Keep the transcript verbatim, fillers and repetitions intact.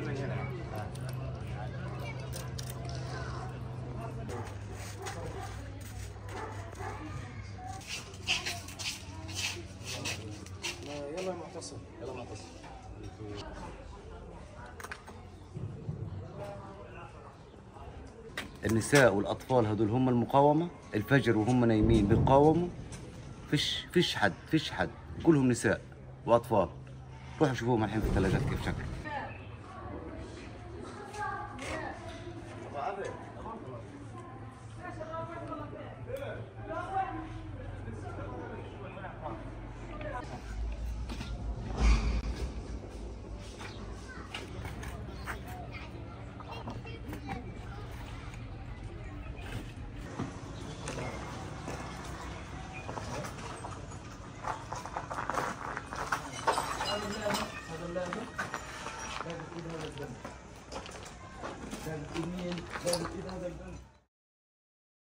من هنا. يلا معتصم يلا معتصم النساء والاطفال هذول هم المقاومه. الفجر وهم نايمين بيقاوموا، فيش فيش حد فيش حد كلهم نساء واطفال. روحوا شوفوهم الحين في الثلاجات كيف شكل. هذا الدم هذا الدم هذا الدم